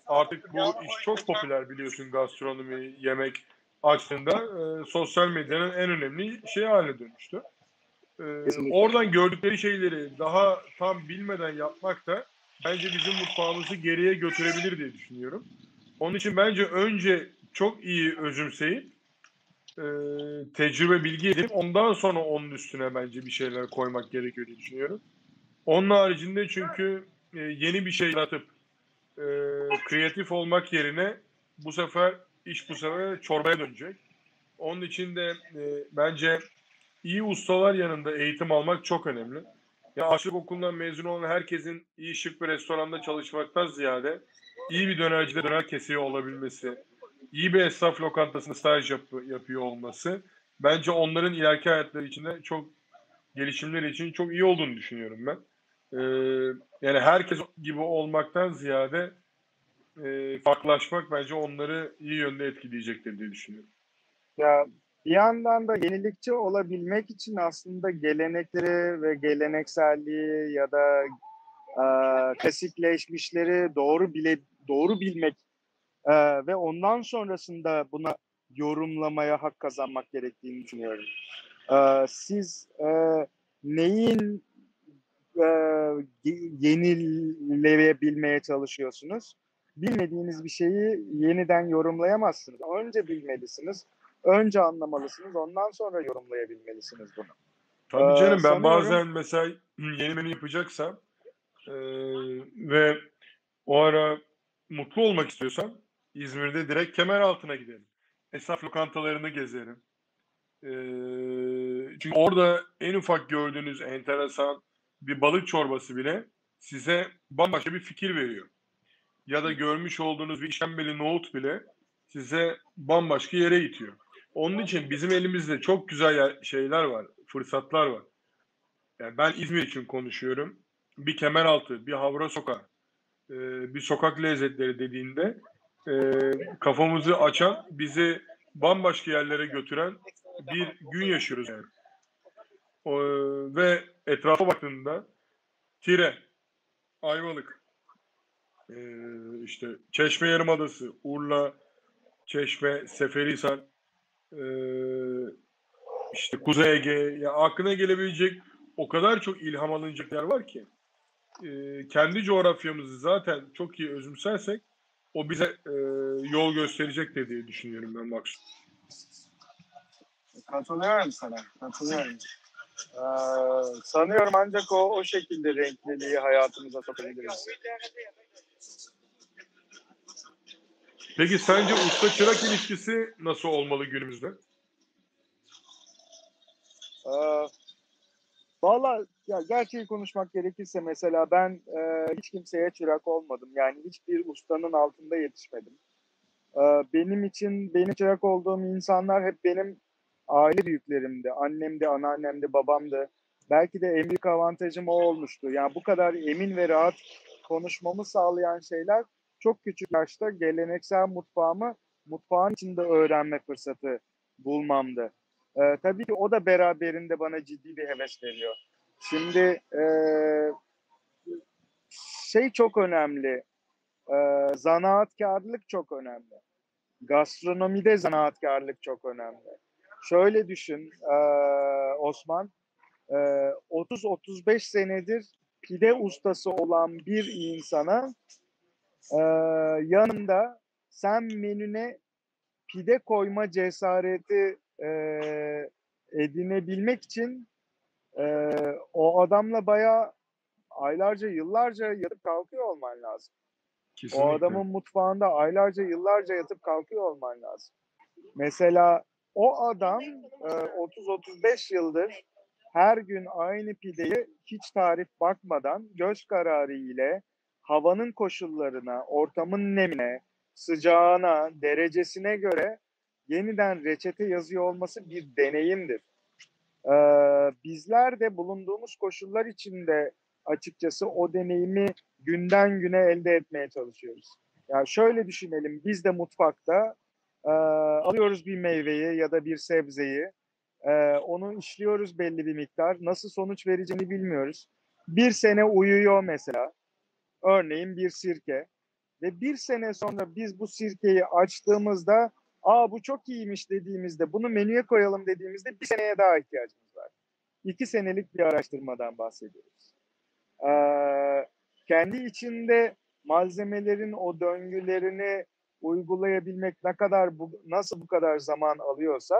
artık bu iş çok popüler biliyorsun, gastronomi, yemek açtığında e, sosyal medyanın en önemli şey haline dönüştü. Ee, oradan gördükleri şeyleri daha tam bilmeden yapmak da bence bizim mutfağımızı geriye götürebilir diye düşünüyorum. Onun için bence önce çok iyi özümseyip Ee, tecrübe, bilgi edip ondan sonra onun üstüne bence bir şeyler koymak gerekiyor diye düşünüyorum. Onun haricinde çünkü e, yeni bir şey yaratıp e, kreatif olmak yerine bu sefer iş bu sefer çorbaya dönecek. Onun için de e, bence iyi ustalar yanında eğitim almak çok önemli. Yani aşçılık okulundan mezun olan herkesin iyi şık bir restoranda çalışmaktan ziyade iyi bir dönercide döner kesiyor olabilmesi, iyi bir esnaf lokantasında staj yap yapıyor olması bence onların ileriki hayatları için de çok gelişimleri için çok iyi olduğunu düşünüyorum ben. Ee, yani herkes gibi olmaktan ziyade e, farklılaşmak bence onları iyi yönde etkileyecektir diye düşünüyorum. Ya bir yandan da yenilikçi olabilmek için aslında gelenekleri ve gelenekselliği ya da e, klasikleşmişleri doğru bile doğru bilmek Ee, ve ondan sonrasında buna yorumlamaya hak kazanmak gerektiğini düşünüyorum. Ee, siz e, neyin e, yenileyebilmeye çalışıyorsunuz? Bilmediğiniz bir şeyi yeniden yorumlayamazsınız. Önce bilmelisiniz, önce anlamalısınız, ondan sonra yorumlayabilmelisiniz bunu. Tabii canım, ee, ben sanıyorum... bazen mesela yeni menü yapacaksam e, ve o ara mutlu olmak istiyorsam İzmir'de direkt Kemeraltı'na gidelim. Esnaf lokantalarını gezerim. Ee, çünkü orada en ufak gördüğünüz enteresan bir balık çorbası bile size bambaşka bir fikir veriyor. Ya da görmüş olduğunuz bir işkembeli nohut bile size bambaşka yere itiyor. Onun için bizim elimizde çok güzel şeyler var, fırsatlar var. Yani ben İzmir için konuşuyorum. Bir Kemeraltı, bir Havra Sokağı, bir sokak lezzetleri dediğinde e, kafamızı açan, bizi bambaşka yerlere götüren bir gün yaşıyoruz. Yani. O, ve etrafa baktığında Tire, Ayvalık, ee, işte Çeşme Yarımadası, Urla, Çeşme, Seferihisar, ee, işte Kuzey Ege. Ya aklına gelebilecek o kadar çok ilham alınacak yer var ki. Ee, kendi coğrafyamızı zaten çok iyi özümsersek o bize e, yol gösterecek diye düşünüyorum ben Maksut. Katılıyorum sana, katılıyorum. Ee, sanıyorum ancak o, o şekilde renkliliği hayatımıza sokabiliriz. Peki sence usta çırak ilişkisi nasıl olmalı günümüzde? Ee, Valla ya gerçeği konuşmak gerekirse mesela ben e, hiç kimseye çırak olmadım. Yani hiçbir ustanın altında yetişmedim. E, benim için benim çırak olduğum insanlar hep benim aile büyüklerimdi. Annemdi, anneannemdi, babamdı. Belki de en büyük avantajım o olmuştu. Yani bu kadar emin ve rahat konuşmamı sağlayan şeyler çok küçük yaşta geleneksel mutfağımı mutfağın içinde öğrenme fırsatı bulmamdı. Ee, tabii ki o da beraberinde bana ciddi bir heves veriyor. Şimdi e, şey çok önemli, e, zanaatkarlık çok önemli. Gastronomide zanaatkarlık çok önemli. Şöyle düşün e, Osman, e, otuz otuz beş senedir pide ustası olan bir insana e, yanında sen menüne pide koyma cesareti e, edinebilmek için e, o adamla bayağı aylarca yıllarca yatıp kalkıyor olman lazım. Kesinlikle. O adamın mutfağında aylarca yıllarca yatıp kalkıyor olman lazım. Mesela o adam otuz otuz beş yıldır her gün aynı pideyi hiç tarif bakmadan göz kararı ile havanın koşullarına, ortamın nemine, sıcağına, derecesine göre yeniden reçete yazıyor olması bir deneyimdir. Bizler de bulunduğumuz koşullar içinde açıkçası o deneyimi günden güne elde etmeye çalışıyoruz. Yani şöyle düşünelim, biz de mutfakta Ee, alıyoruz bir meyveyi ya da bir sebzeyi, ee, onu işliyoruz belli bir miktar, nasıl sonuç vereceğini bilmiyoruz. Bir sene uyuyor mesela, örneğin bir sirke, ve bir sene sonra biz bu sirkeyi açtığımızda, aa bu çok iyiymiş dediğimizde, bunu menüye koyalım dediğimizde bir seneye daha ihtiyacımız var. İki senelik bir araştırmadan bahsediyoruz. Ee, kendi içinde malzemelerin o döngülerini uygulayabilmek ne kadar bu, nasıl bu kadar zaman alıyorsa,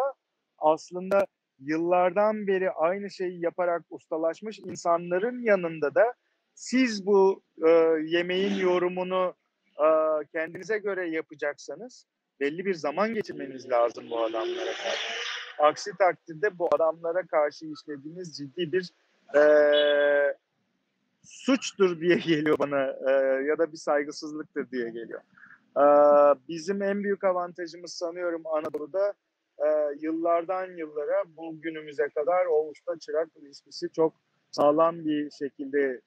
aslında yıllardan beri aynı şeyi yaparak ustalaşmış insanların yanında da siz bu e, yemeğin yorumunu e, kendinize göre yapacaksanız belli bir zaman geçirmeniz lazım bu adamlara karşı. Aksi takdirde bu adamlara karşı işlediğiniz ciddi bir e, suçtur diye geliyor bana, e, ya da bir saygısızlıktır diye geliyor. Bizim en büyük avantajımız sanıyorum Anadolu'da yıllardan yıllara bugünümüze kadar o usta çırak ilişkisi çok sağlam bir şekilde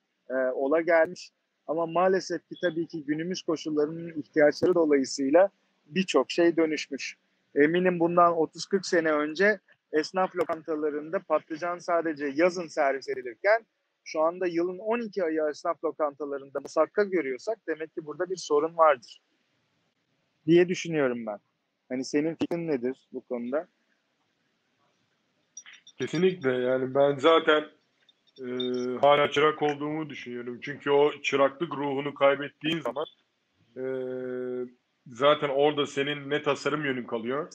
ola gelmiş. Ama maalesef ki tabii ki günümüz koşullarının ihtiyaçları dolayısıyla birçok şey dönüşmüş. Eminim bundan otuz kırk sene önce esnaf lokantalarında patlıcan sadece yazın servis edilirken şu anda yılın on iki ayı esnaf lokantalarında musakka görüyorsak demek ki burada bir sorun vardır diye düşünüyorum ben. Hani senin fikrin nedir bu konuda? Kesinlikle, yani ben zaten e, hala çırak olduğumu düşünüyorum. Çünkü o çıraklık ruhunu kaybettiğin zaman e, zaten orada senin ne tasarım yönün kalıyor,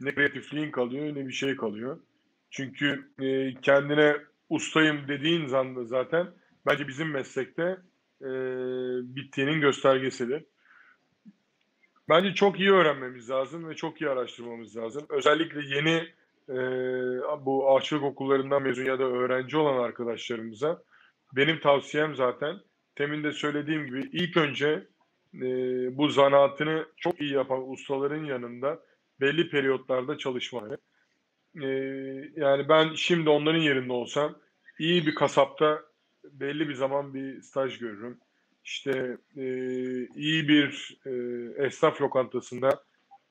ne kreatifliğin kalıyor, ne bir şey kalıyor. Çünkü e, kendine ustayım dediğin zaman zaten bence bizim meslekte e, bittiğinin göstergesidir. Bence çok iyi öğrenmemiz lazım ve çok iyi araştırmamız lazım. Özellikle yeni e, bu aşçılık okullarından mezun ya da öğrenci olan arkadaşlarımıza benim tavsiyem zaten temin de söylediğim gibi ilk önce e, bu zanaatını çok iyi yapan ustaların yanında belli periyotlarda çalışmaları. E, yani ben şimdi onların yerinde olsam iyi bir kasapta belli bir zaman bir staj görürüm. İşte e, iyi bir e, esnaf lokantasında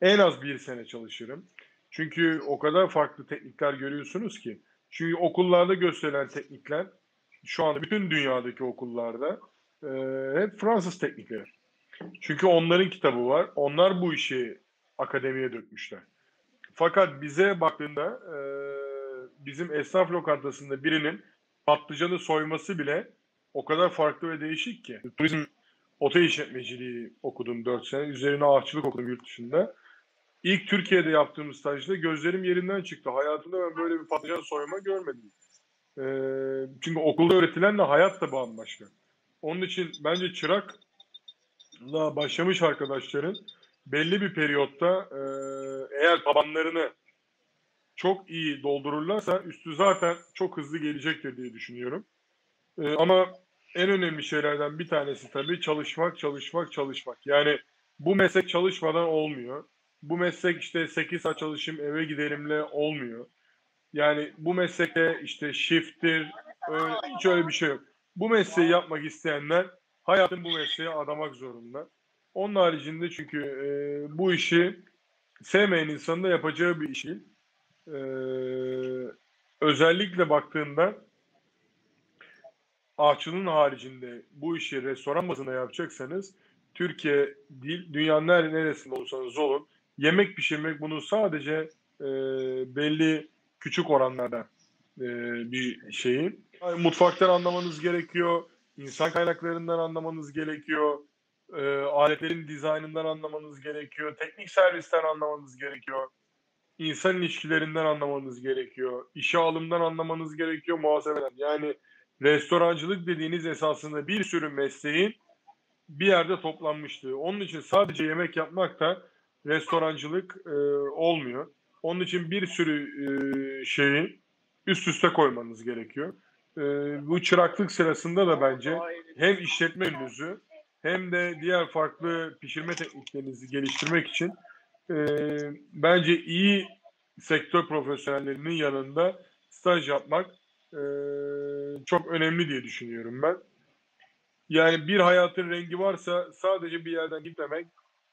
en az bir sene çalışırım. Çünkü o kadar farklı teknikler görüyorsunuz ki. Çünkü okullarda gösterilen teknikler şu anda bütün dünyadaki okullarda e, hep Fransız teknikleri. Çünkü onların kitabı var. Onlar bu işi akademiye dökmüşler. Fakat bize baktığında e, bizim esnaf lokantasında birinin patlıcanı soyması bile o kadar farklı ve değişik ki. Turizm otel işletmeciliği okudum dört sene. Üzerine ağaççılık okudum yurt dışında. İlk Türkiye'de yaptığımız stajda gözlerim yerinden çıktı. Hayatımda ben böyle bir patlıcan soyma görmedim. E, çünkü okulda öğretilenle hayat da bambaşka. Onun için bence çırakla başlamış arkadaşların belli bir periyotta e, eğer tabanlarını çok iyi doldururlarsa üstü zaten çok hızlı gelecektir diye düşünüyorum. E, ama en önemli şeylerden bir tanesi tabii çalışmak, çalışmak, çalışmak. Yani bu meslek çalışmadan olmuyor. Bu meslek işte sekiz saat çalışayım eve gidelimle olmuyor. Yani bu meslekte işte shift'tir, öyle, hiç öyle bir şey yok. Bu mesleği yapmak isteyenler hayatın bu mesleğe adamak zorunda. Onun haricinde çünkü e, bu işi sevmeyen insanın da yapacağı bir işi. E, özellikle baktığında ağaççılığın haricinde bu işi restoran bazında yapacaksanız Türkiye değil, dünyanın her neresinde olursanız olun, yemek pişirmek bunu sadece e, belli küçük oranlarda e, bir şeyi. Yani mutfaktan anlamanız gerekiyor, insan kaynaklarından anlamanız gerekiyor, E, aletlerin dizaynından anlamanız gerekiyor, teknik servisten anlamanız gerekiyor, insan ilişkilerinden anlamanız gerekiyor, işe alımdan anlamanız gerekiyor, muhasebeden. Yani restorancılık dediğiniz esasında bir sürü mesleğin bir yerde toplanmıştı. Onun için sadece yemek yapmak da restorancılık e, olmuyor. Onun için bir sürü e, şeyi üst üste koymanız gerekiyor. E, bu çıraklık sırasında da bence hem işletme ünlüsü hem de diğer farklı pişirme tekniklerinizi geliştirmek için e, bence iyi sektör profesyonellerinin yanında staj yapmak e, çok önemli diye düşünüyorum ben. Yani bir hayatın rengi varsa sadece bir yerden gitmemek,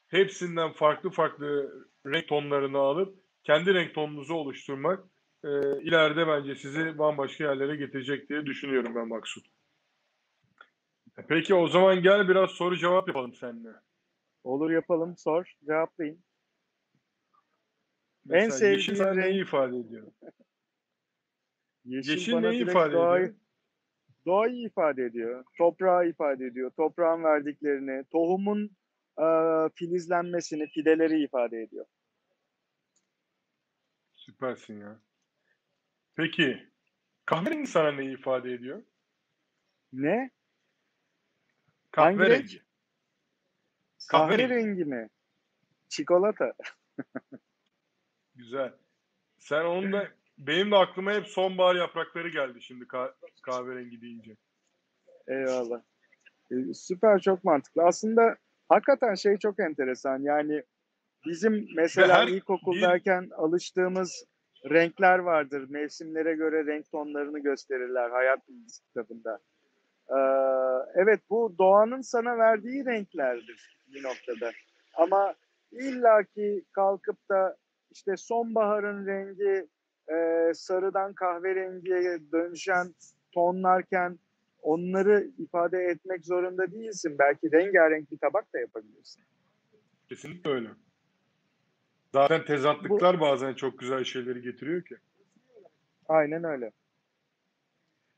hepsinden farklı farklı renk tonlarını alıp kendi renk tonunuzu oluşturmak e, ileride bence sizi bambaşka yerlere getirecek diye düşünüyorum ben Maksut. Peki o zaman gel biraz soru cevap yapalım seninle. Olur yapalım, sor, cevaplayın. Mesela en sevdiğin renk neyi ifade ediyor? Yeşil, yeşil neyi ifade doğayı, ediyor? Doğayı ifade ediyor, toprağı ifade ediyor, toprağın verdiklerini, tohumun e, filizlenmesini, fideleri ifade ediyor. Süpersin ya. Peki, kahverengi sana neyi ifade ediyor? Ne? Kahverengi. Kahverengi mi? Çikolata. Güzel. Sen onun da, benim de aklıma hep sonbahar yaprakları geldi şimdi kah kahverengi deyince. Eyvallah. Ee, süper, çok mantıklı. Aslında hakikaten şey çok enteresan. Yani bizim mesela her, ilkokuldayken bir... alıştığımız renkler vardır. Mevsimlere göre renk tonlarını gösterirler hayat bilgisi kitabında. Ee, evet, bu doğanın sana verdiği renklerdir bir noktada. Ama illaki kalkıp da işte sonbaharın rengi e, sarıdan kahverengiye dönüşen tonlarken onları ifade etmek zorunda değilsin. Belki rengarenk bir tabak da yapabilirsin. Kesinlikle öyle. Zaten tezatlıklar bu, bazen çok güzel şeyleri getiriyor ki. Aynen öyle.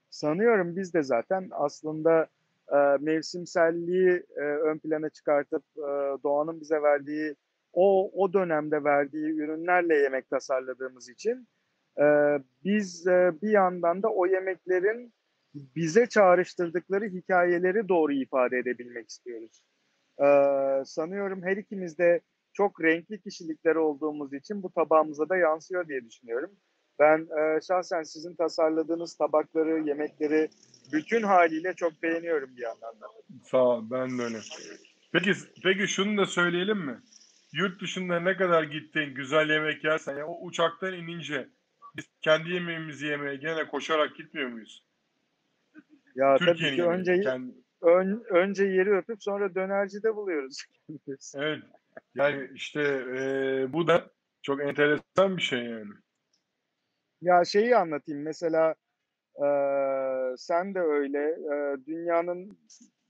Sanıyorum biz de zaten aslında e, mevsimselliği e, ön plana çıkartıp e, doğanın bize verdiği, o o dönemde verdiği ürünlerle yemek tasarladığımız için e, biz e, bir yandan da o yemeklerin bize çağrıştırdıkları hikayeleri doğru ifade edebilmek istiyoruz. E, sanıyorum her ikimiz de çok renkli kişilikler olduğumuz için bu tabağımıza da yansıyor diye düşünüyorum. Ben e, şahsen sizin tasarladığınız tabakları, yemekleri bütün haliyle çok beğeniyorum bir yandan da. Sağ ol, ben de öyle. Peki, peki şunu da söyleyelim mi? Yurt dışında ne kadar gittin, güzel yemek yersen, ya, o uçaktan inince biz kendi yemeğimizi yemeye gene koşarak gitmiyor muyuz? Ya Türkiye'nin tabii ki önce, kendi... ön, önce yeri öpüp sonra dönercide buluyoruz. Evet, yani işte e, bu da çok enteresan bir şey yani. Ya şeyi anlatayım mesela, Ee, sen de öyle. Ee, dünyanın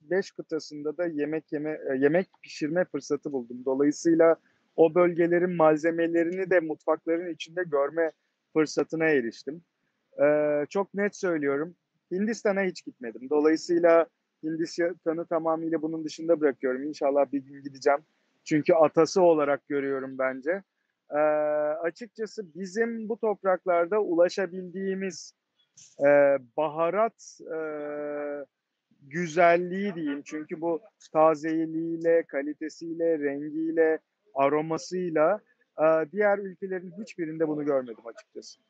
beş kıtasında da yemek yeme, yemek pişirme fırsatı buldum. Dolayısıyla o bölgelerin malzemelerini de mutfakların içinde görme fırsatına eriştim. Ee, çok net söylüyorum. Hindistan'a hiç gitmedim. Dolayısıyla Hindistan'ı tamamıyla bunun dışında bırakıyorum. İnşallah bir gün gideceğim. Çünkü atası olarak görüyorum bence. Ee, açıkçası bizim bu topraklarda ulaşabildiğimiz e, baharat e, güzelliği diyeyim. Çünkü bu tazeliğiyle, kalitesiyle, rengiyle, aromasıyla e, diğer ülkelerin hiçbirinde bunu görmedim açıkçası.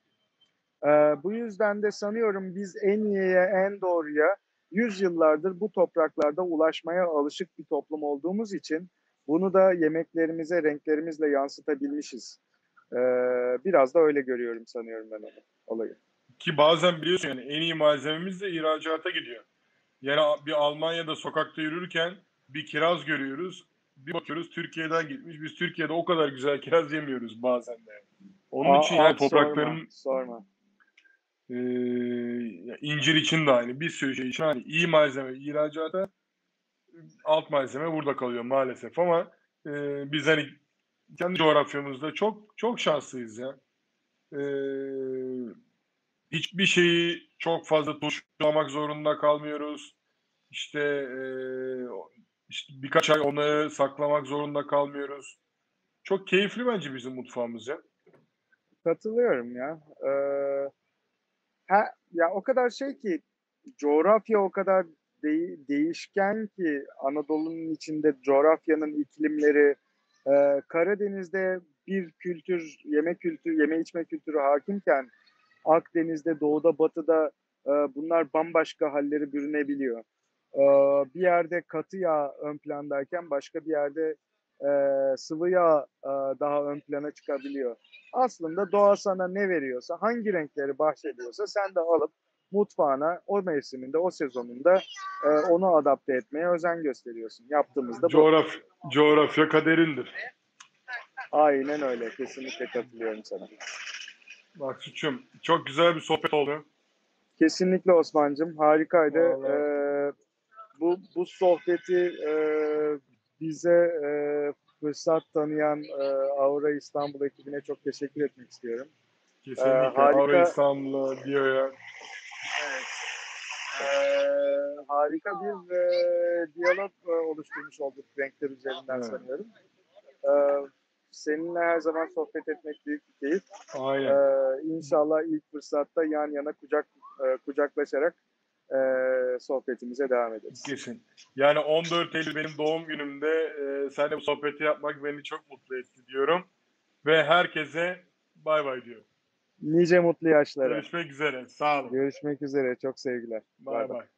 E, bu yüzden de sanıyorum biz en iyiye, en doğruya yüzyıllardır bu topraklarda ulaşmaya alışık bir toplum olduğumuz için bunu da yemeklerimize, renklerimizle yansıtabilmişiz. Ee, biraz da öyle görüyorum sanıyorum ben onu, olayı. Ki bazen biliyorsun yani en iyi malzememiz de ihracata gidiyor. Yani bir Almanya'da sokakta yürürken bir kiraz görüyoruz. Bir bakıyoruz Türkiye'den gitmiş. Biz Türkiye'de o kadar güzel kiraz yemiyoruz bazen de. Onun aa, için aa, yani toprakların... Sorma, sorma. E, incir için de aynı. Bir sürü şey için aynı. İyi malzeme ihracata... Alt malzeme burada kalıyor maalesef ama e, biz hani kendi coğrafyamızda çok çok şanslıyız ya. E, hiçbir şeyi çok fazla tuşlamak zorunda kalmıyoruz. İşte, e, işte birkaç ay onları saklamak zorunda kalmıyoruz. Çok keyifli bence bizim mutfağımız ya. Katılıyorum ya. Ee, ha, ya o kadar şey ki coğrafya o kadar değişken ki Anadolu'nun içinde coğrafyanın iklimleri, e, Karadeniz'de bir kültür, yeme kültürü, yeme içme kültürü hakimken Akdeniz'de, doğuda, batıda e, bunlar bambaşka halleri bürünebiliyor. E, bir yerde katı yağ ön plandayken başka bir yerde e, sıvı yağ e, daha ön plana çıkabiliyor. Aslında doğa sana ne veriyorsa, hangi renkleri bahşediyorsa sen de alıp mutfağına o mevsiminde, o sezonunda e, onu adapte etmeye özen gösteriyorsun. Yaptığımızda Coğraf bu... Coğrafya kaderindir. Aynen öyle. Kesinlikle katılıyorum sana. Maksut'cum, çok güzel bir sohbet oldu. Kesinlikle Osman'cığım. Harikaydı. E, bu, bu sohbeti e, bize e, fırsat tanıyan e, Aura İstanbul ekibine çok teşekkür etmek istiyorum. Kesinlikle. E, harika... Aura İstanbul diyor ya. Evet. Ee, harika bir e, diyalog e, oluşturmuş olduk renkler üzerinden evet. Sanıyorum. Ee, seninle her zaman sohbet etmek büyük bir keyif. Aynen. Ee, inşallah ilk fırsatta yan yana kucak e, kucaklaşarak e, sohbetimize devam ederiz. Kesin. Yani on dört Eylül benim doğum günümde e, seninle bu sohbeti yapmak beni çok mutlu etti diyorum. Ve herkese bay bay diyorum. Nice mutlu yaşlara. Görüşmek üzere. Sağ olun. Görüşmek üzere. Çok sevgiler. Bay bay.